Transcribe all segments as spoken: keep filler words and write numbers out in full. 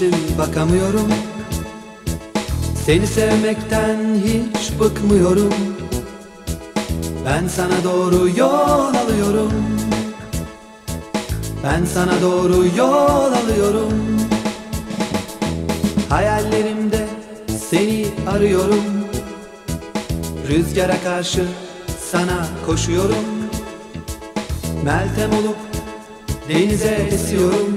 değilsin, bakamıyorum. Seni sevmekten hiç bıkmıyorum. Ben sana doğru yol alıyorum. Ben sana doğru yol alıyorum. Hayallerimde seni arıyorum. Rüzgara karşı sana koşuyorum. Meltem olup denize esiyorum.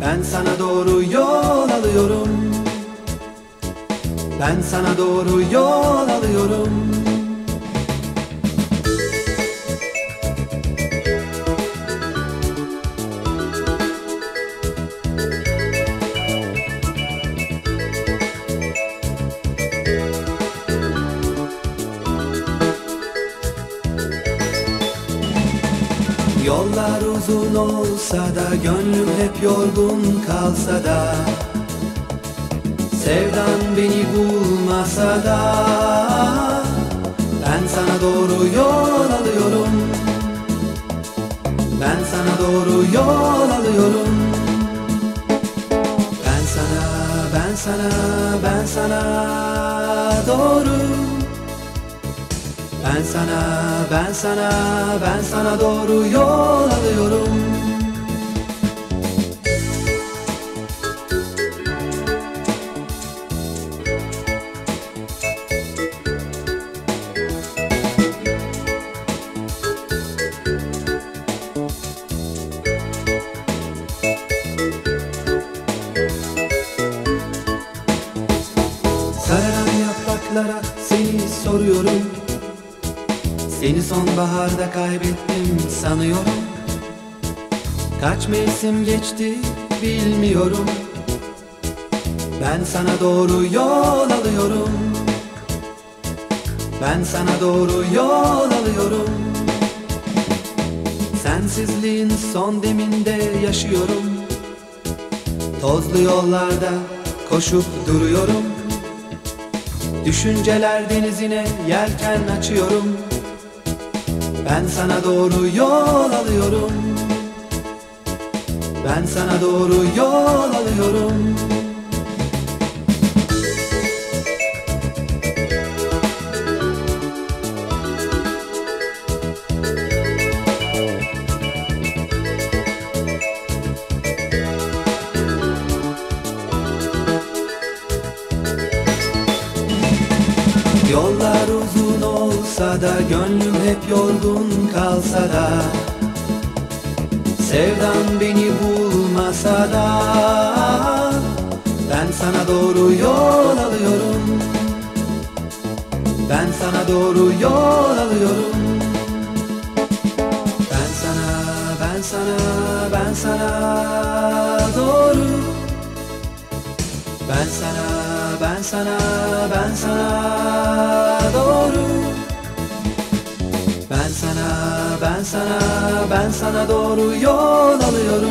Ben sana doğru yol alıyorum. Ben sana doğru yol alıyorum. Yollar uzun olsa da, gönlüm hep yorgun kalsa da, sevdan beni bulmasa da, ben sana doğru yol alıyorum. Ben sana doğru yol alıyorum. Ben sana, ben sana, ben sana doğru. Ben sana, ben sana, ben sana doğru yol alıyorum. Sararan yapraklara seni soruyorum. Seni sonbaharda kaybettim sanıyorum. Kaç mevsim geçti bilmiyorum. Ben sana doğru yol alıyorum. Ben sana doğru yol alıyorum. Sensizliğin son deminde yaşıyorum. Tozlu yollarda koşup duruyorum. Düşünceler denizine yelken açıyorum. Ben sana doğru yol alıyorum. Ben sana doğru yol alıyorum. Yollar uzun olsa da, gönlüm hep yorgun kalsa da, sevdan beni bulmasa da, ben sana doğru yol alıyorum. Ben sana doğru yol alıyorum. Ben sana, ben sana, ben sana doğru. Ben sana, ben sana, ben sana doğru. Ben sana, ben sana, ben sana doğru yol alıyorum.